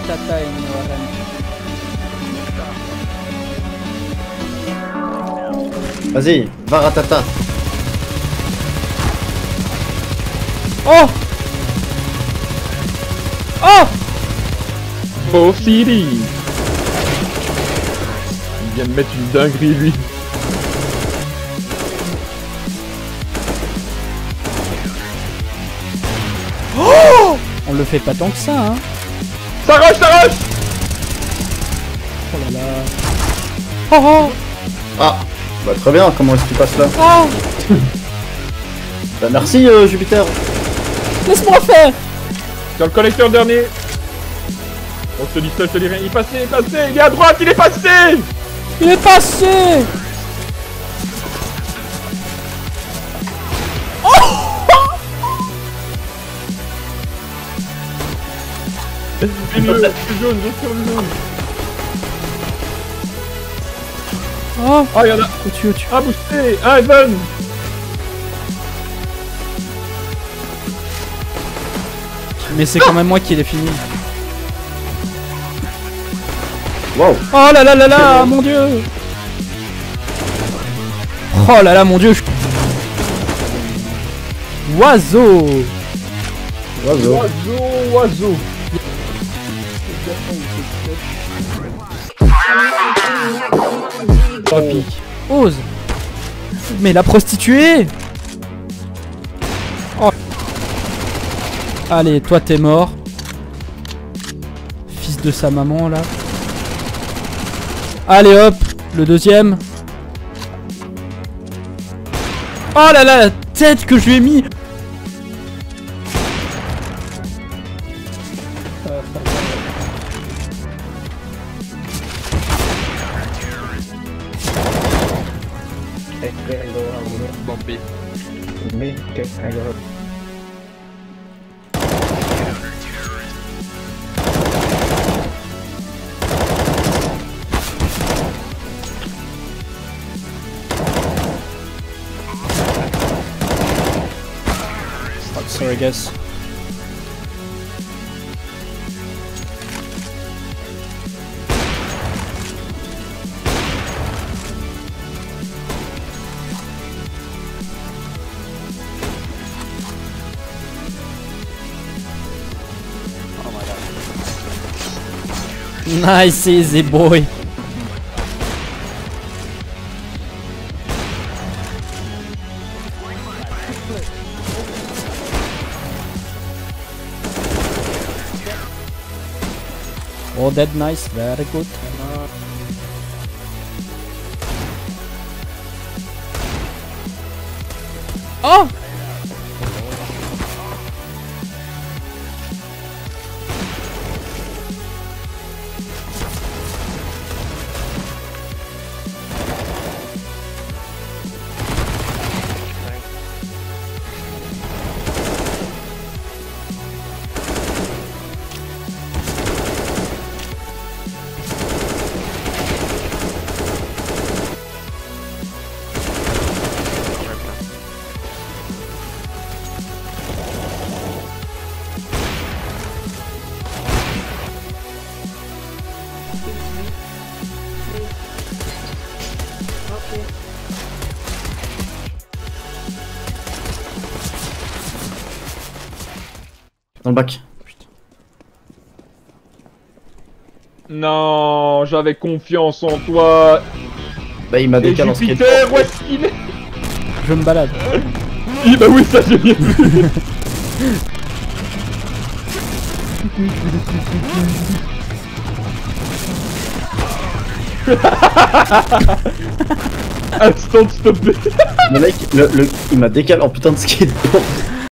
Tata yenyewe Vas-y, va ratata. Oh! Oh! Beau Siri! Il vient de mettre une dinguerie lui. Oh! On le fait pas tant que ça hein. Ça rush, ça rush! Oh là là. Oh oh! Ah! Bah très bien, comment est-ce que tu passes là? Oh! Bah merci Jupiter! Laisse-moi faire! Sur le collecteur dernier! On se dit ça, je te dis rien. Il est passé, il est passé! Il est à droite, il est passé! Il est passé! Oh! C'est jaune, jaune. Oh, il y en a au-dessus. Ah, boosté. Ah, Evan. Mais c'est quand même moi qui l'ai fini. Wow. Oh là là là là, mon dieu. Oh là là, mon dieu. Wazo. Wazo. Wazo. Ose. Mais la prostituée. Oh. Allez, toi t'es mort. Fils de sa maman là. Allez hop, le deuxième. Oh là là, la tête que je lui ai mis. Sorry guys. Nice, easy boy. Oh, that nice, very good. Oh! Dans le bac. Putain. Non, j'avais confiance en toi. Bah il m'a décalé en skate. Où est-ce qu'il est? Je me balade. Oui bah oui ça j'ai bien vu. Instant stoppé. Le mec, il m'a décalé en putain de skateboard.